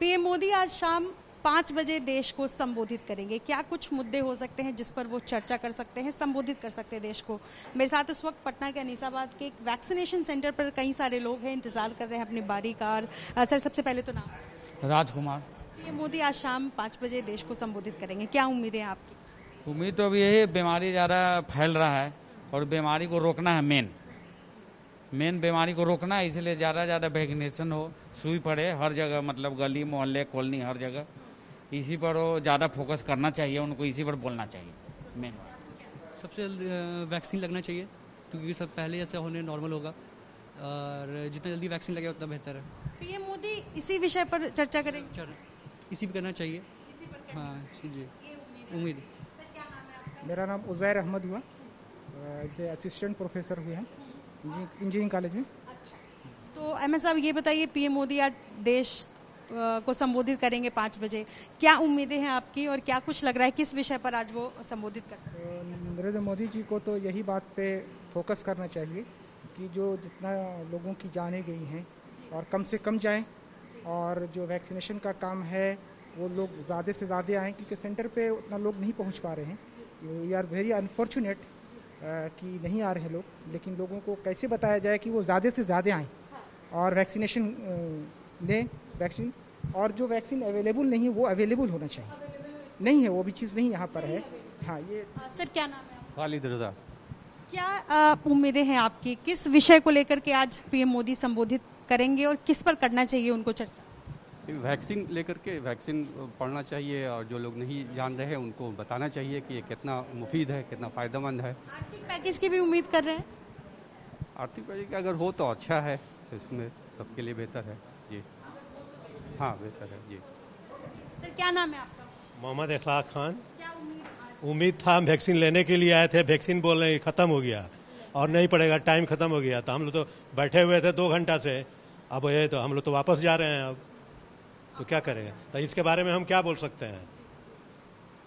PM Modi आज शाम 5 बजे देश को संबोधित करेंगे। क्या कुछ मुद्दे हो सकते हैं जिस पर वो चर्चा कर सकते हैं, संबोधित कर सकते हैं देश को? मेरे साथ इस वक्त पटना के अनीसाबाद के एक वैक्सीनेशन सेंटर पर कई सारे लोग हैं, इंतजार कर रहे हैं अपनी बारी का। और सर, सबसे पहले तो नाम? राजकुमार। पीएम मोदी आज शाम 5 बजे देश को संबोधित करेंगे, क्या उम्मीदें आपकी? उम्मीद तो अब यही, बीमारी ज़्यादा फैल रहा है और बीमारी को रोकना है, मेन बीमारी को रोकना है, इसलिए ज़्यादा वैक्सीनेशन हो, सुई पड़े हर जगह, मतलब गली मोहल्ले कॉलोनी हर जगह, इसी पर वो ज़्यादा फोकस करना चाहिए, उनको इसी पर बोलना चाहिए। मेन सबसे वैक्सीन लगना चाहिए क्योंकि सब पहले जैसे होने नॉर्मल होगा, और जितना जल्दी वैक्सीन लगे उतना बेहतर है। पीएम मोदी इसी विषय पर चर्चा करेंगे, इसी पर करना चाहिए। हाँ जी, उम्मीद। मेरा नाम उजैर अहमद हुआ, इसे असिस्टेंट प्रोफेसर हुए हैं इंजीनियरिंग कॉलेज में। अच्छा, तो अहमद साहब ये बताइए, पीएम मोदी आज देश को संबोधित करेंगे 5 बजे, क्या उम्मीदें हैं आपकी और क्या कुछ लग रहा है किस विषय पर आज वो संबोधित कर सकते हैं? नरेंद्र मोदी जी को तो यही बात पे फोकस करना चाहिए कि जो जितना लोगों की जाने गई हैं और कम से कम जाएं, और जो वैक्सीनेशन का काम है वो लोग ज़्यादा से ज़्यादा आएँ, क्योंकि सेंटर पर उतना लोग नहीं पहुँच पा रहे हैं। वी आर वेरी अनफॉर्चुनेट कि नहीं आ रहे हैं लोग, लेकिन लोगों को कैसे बताया जाए कि वो ज़्यादा से ज़्यादा आएँ और वैक्सीनेशन लें। वैक्सीन, और जो वैक्सीन अवेलेबल नहीं है वो अवेलेबल होना चाहिए, नहीं है वो भी चीज़ नहीं यहाँ पर है। हाँ, ये सर क्या नाम है? खालिद रजा। क्या उम्मीदें हैं आपकी, किस विषय को लेकर के आज पीएम मोदी संबोधित करेंगे और किस पर करना चाहिए उनको चर्चा? वैक्सीन लेकर के, वैक्सीन पढ़ना चाहिए और जो लोग नहीं जान रहे हैं उनको बताना चाहिए कि ये कितना मुफीद है, कितना फ़ायदेमंद है। आर्थिक पैकेज की भी उम्मीद कर रहे हैं? आर्थिक पैकेज अगर हो तो अच्छा है, इसमें सबके लिए बेहतर है जी। हाँ, बेहतर है जी। सर क्या नाम है आपका? मोहम्मद इखलाक खान। क्या उम्मीद था? हम वैक्सीन लेने के लिए आए थे, वैक्सीन बोल रहे ख़त्म हो गया और नहीं पड़ेगा, टाइम ख़त्म हो गया था, हम लोग तो बैठे हुए थे 2 घंटा से, अब ये तो हम लोग तो वापस जा रहे हैं, अब तो क्या करेंगे? तो इसके बारे में हम क्या बोल सकते हैं?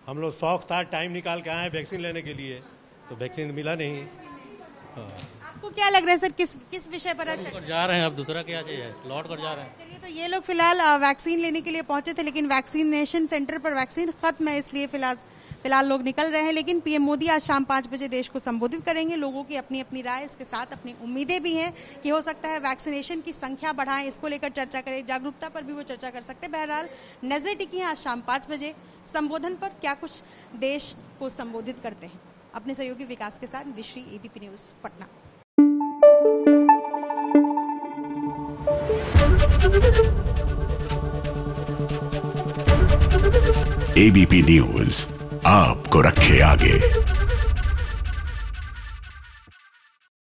हम लोग शौक था, टाइम निकाल के आए वैक्सीन लेने के लिए, तो वैक्सीन मिला नहीं। आपको क्या लग रहा है सर, किस विषय पर जा रहे हैं आप? दूसरा क्या चाहिए, लौट कर जा रहे हैं। चलिए, तो ये लोग फिलहाल वैक्सीन लेने के लिए पहुंचे थे, लेकिन वैक्सीनेशन सेंटर पर वैक्सीन खत्म है, इसलिए फिलहाल लोग निकल रहे हैं। लेकिन पीएम मोदी आज शाम 5 बजे देश को संबोधित करेंगे। लोगों की अपनी अपनी राय, इसके साथ अपनी उम्मीदें भी हैं कि हो सकता है वैक्सीनेशन की संख्या बढ़ाएं, इसको लेकर चर्चा करें, जागरूकता पर भी वो चर्चा कर सकते हैं। बहरहाल नजरें टिकी हैं आज शाम 5 बजे संबोधन पर, क्या कुछ देश को संबोधित करते हैं। अपने सहयोगी विकास के साथ Dishri, ABP news, Patna. ABP news आपको रखे आगे।